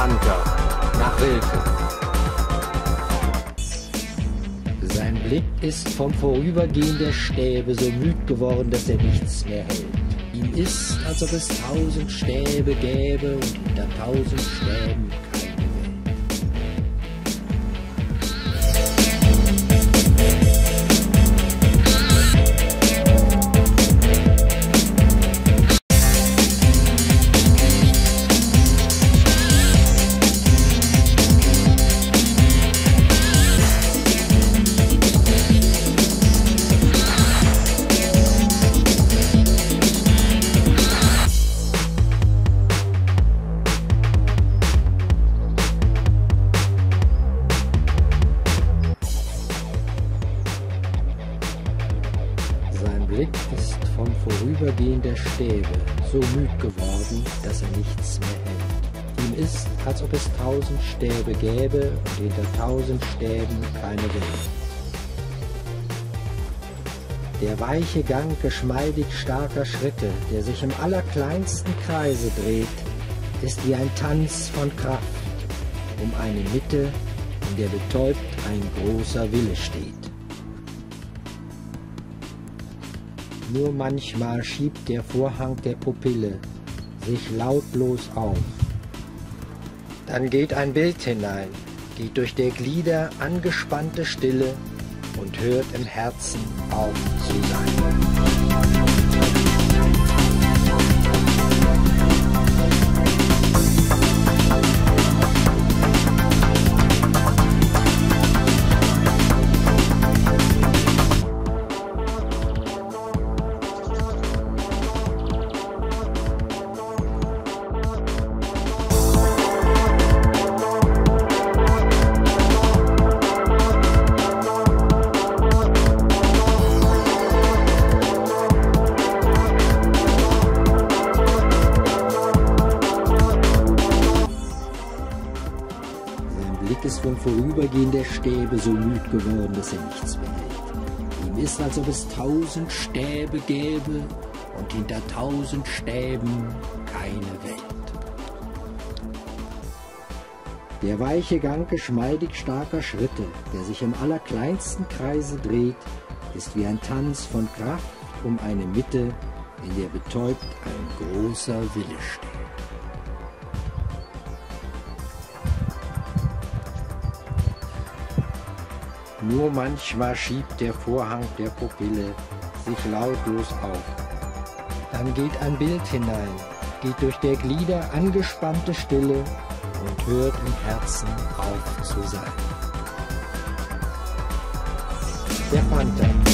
Panther nach Wilken. Sein Blick ist vom Vorübergehen der Stäbe so müd geworden, dass er nichts mehr hält. Ihm ist, als ob es 1000 Stäbe gäbe und unter 1000 Stäben keine ist vom Vorübergehen der Stäbe so müd geworden, dass er nichts mehr hält. Ihm ist, als ob es 1000 Stäbe gäbe und hinter 1000 Stäben keine Welt. Der weiche Gang geschmeidig starker Schritte, der sich im allerkleinsten Kreise dreht, ist wie ein Tanz von Kraft, um eine Mitte, in der betäubt ein großer Wille steht. Nur manchmal schiebt der Vorhang der Pupille sich lautlos auf. Dann geht ein Bild hinein, geht durch der Glieder angespannte Stille und hört im Herzen auf zu sein. Ist vom Vorübergehen der Stäbe so müd geworden, dass er nichts mehr hält. Ihm ist, als ob es 1000 Stäbe gäbe und hinter 1000 Stäben keine Welt. Der weiche Gang geschmeidig starker Schritte, der sich im allerkleinsten Kreise dreht, ist wie ein Tanz von Kraft um eine Mitte, in der betäubt ein großer Wille steht. Nur manchmal schiebt der Vorhang der Pupille sich lautlos auf. Dann geht ein Bild hinein, geht durch der Glieder angespannte Stille und hört im Herzen auf zu sein. Der Panther.